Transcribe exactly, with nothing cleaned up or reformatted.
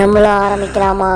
நம்மள ஆரம்பிக்கலாமா?